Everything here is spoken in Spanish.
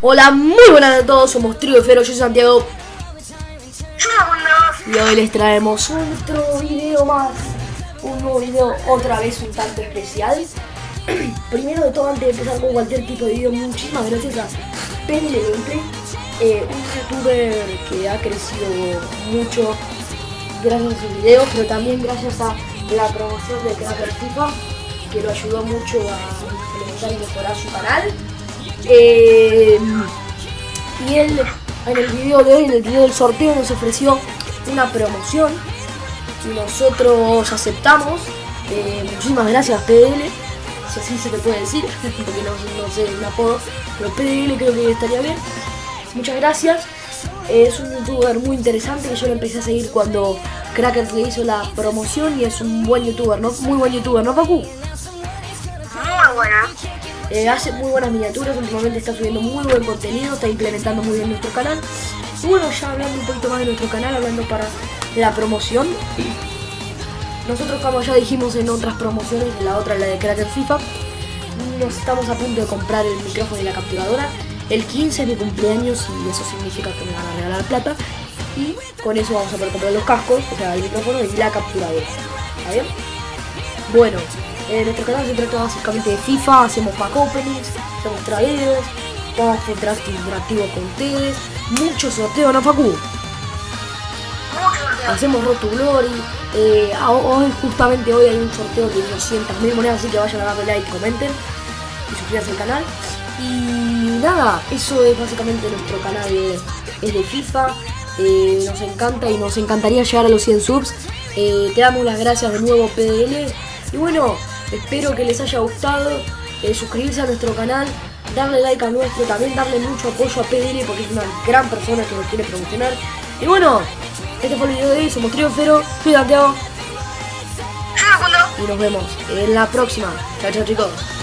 Hola, muy buenas a todos, somos Trio Fero, yo soy Santiago. Y hoy les traemos otro video más. Un nuevo video, otra vez un tanto especial. Primero de todo, antes de empezar con cualquier tipo de video, muchísimas gracias a Penny de Lompe, un youtuber que ha crecido mucho gracias a sus videos, pero también gracias a la promoción de Cracker FIFA, que lo ayudó mucho a implementar y mejorar su canal. Y él, en el video de hoy, en el video del sorteo, nos ofreció una promoción y nosotros aceptamos. Muchísimas gracias, PDL, si así se te puede decir, porque no sé un apodo, pero PDL creo que estaría bien. Muchas gracias. Es un youtuber muy interesante que yo lo empecé a seguir cuando Cracker le hizo la promoción y es un buen youtuber, ¿no? Muy buen youtuber, ¿no, Facu? Muy buena. Hace muy buenas miniaturas, últimamente está subiendo muy buen contenido, está implementando muy bien nuestro canal. Y bueno, ya hablando un poquito más de nuestro canal, hablando para la promoción. Nosotros, como ya dijimos en otras promociones, la otra, la de Cracker FIFA, nos estamos a punto de comprar el micrófono y la capturadora. El 15 es mi cumpleaños y eso significa que me van a regalar plata. Y con eso vamos a poder comprar los cascos, o sea, el micrófono y la capturadora. ¿Está bien? Bueno, nuestro canal se trata básicamente de FIFA, hacemos pack openings, hacemos tradeos, vamos a hacer draft interactivo con ustedes, muchos sorteos, ¿no, Facu? Hacemos Road to Glory, hoy, justamente hoy hay un sorteo de 200.000 monedas, así que vayan a darle like, comenten y suscríbanse al canal. Y nada, eso es básicamente nuestro canal, es de FIFA, nos encanta y nos encantaría llegar a los 100 subs. Te damos las gracias de nuevo, PDL, y bueno, espero que les haya gustado, suscribirse a nuestro canal, darle like a nuestro, también darle mucho apoyo a PDL porque es una gran persona que nos quiere promocionar. Y bueno, este fue el video de hoy, somos Trio Fero, soy Santiago y nos vemos en la próxima. Chao chicos.